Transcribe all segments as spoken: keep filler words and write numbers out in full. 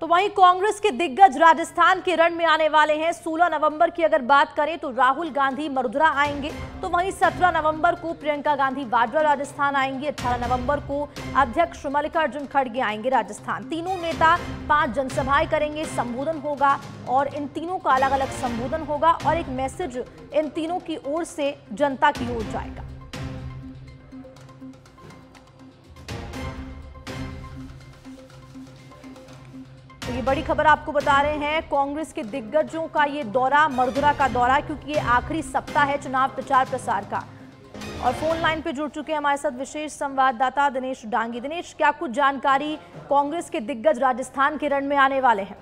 तो वहीं कांग्रेस के दिग्गज राजस्थान के रण में आने वाले हैं। सोलह नवंबर की अगर बात करें तो राहुल गांधी मरुधरा आएंगे, तो वहीं सत्रह नवंबर को प्रियंका गांधी वाड्रा राजस्थान आएंगी, अठारह नवंबर को अध्यक्ष मल्लिकार्जुन खड़गे आएंगे राजस्थान। तीनों नेता पांच जनसभाएं करेंगे, संबोधन होगा और इन तीनों का अलग अलग संबोधन होगा और एक मैसेज इन तीनों की ओर से जनता की ओर जाएगा। तो ये बड़ी खबर आपको बता रहे हैं, कांग्रेस के दिग्गजों का ये दौरा, मरुधरा का दौरा, क्योंकि ये आखिरी सप्ताह है चुनाव प्रचार प्रसार का। और फोन लाइन पे जुड़ चुके हैं हमारे साथ विशेष संवाददाता दिनेश डांगी। दिनेश, क्या कुछ जानकारी, कांग्रेस के दिग्गज राजस्थान के रण में आने वाले हैं?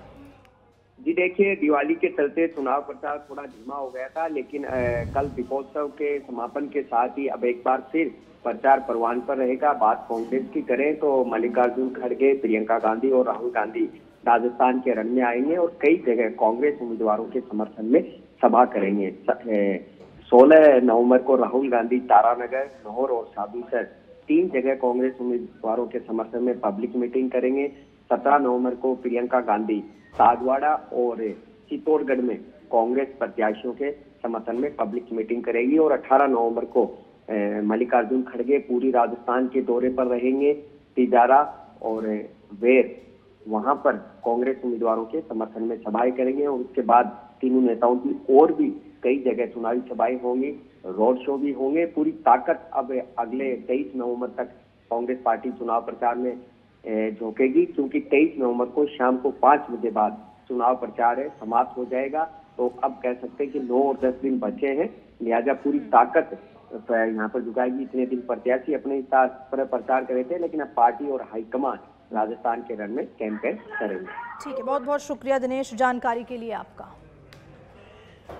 जी देखिए, दिवाली के चलते चुनाव प्रचार थोड़ा धीमा हो गया था, लेकिन ए, कल दीपोत्सव के समापन के साथ ही अब एक बार फिर प्रचार परवान पर रहेगा। बात कांग्रेस की करें तो मल्लिकार्जुन खड़गे, प्रियंका गांधी और राहुल गांधी राजस्थान के रण में आएंगे और कई जगह कांग्रेस उम्मीदवारों के समर्थन में सभा करेंगे। सोलह नवंबर को राहुल गांधी तारानगर, नोहर और सादुलशहर तीन जगह कांग्रेस उम्मीदवारों के समर्थन में पब्लिक मीटिंग करेंगे। सत्रह नवंबर को प्रियंका गांधी सागवाड़ा और चित्तौरगढ़ में कांग्रेस प्रत्याशियों के समर्थन में पब्लिक मीटिंग करेगी और अठारह नवंबर को मल्लिकार्जुन खड़गे पूरी राजस्थान के दौरे पर रहेंगे। तिजारा और वेर वहां पर कांग्रेस उम्मीदवारों के समर्थन में सभाएं करेंगे और उसके बाद तीनों नेताओं की और भी कई जगह चुनावी सभाएं होंगी, रोड शो भी होंगे। पूरी ताकत अब अगले तेईस नवंबर तक कांग्रेस पार्टी चुनाव प्रचार में झोंकेगी, क्योंकि तेईस नवंबर को शाम को पाँच बजे बाद चुनाव प्रचार है समाप्त हो जाएगा। तो अब कह सकते हैं कि नौ और दस दिन बचे हैं, लिहाजा पूरी ताकत यहाँ पर झुकाएगी। इतने दिन प्रत्याशी अपने हिसाब पर प्रचार करे थे, लेकिन अब पार्टी और हाईकमान राजस्थान के रण में कैंपेन करेंगे। ठीक है, बहुत बहुत शुक्रिया दिनेश जानकारी के लिए आपका।